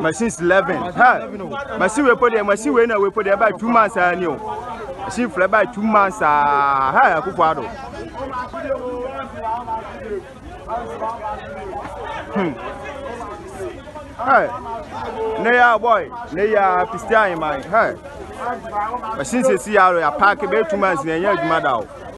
My since 11. My see we put there. My see we now we put there by 2 months. I knew. My see fly by 2 months. I could follow. Hey, Naya boy, Naya Pistia in my hey. My since you see how I pack about 2 months. Naya Madao.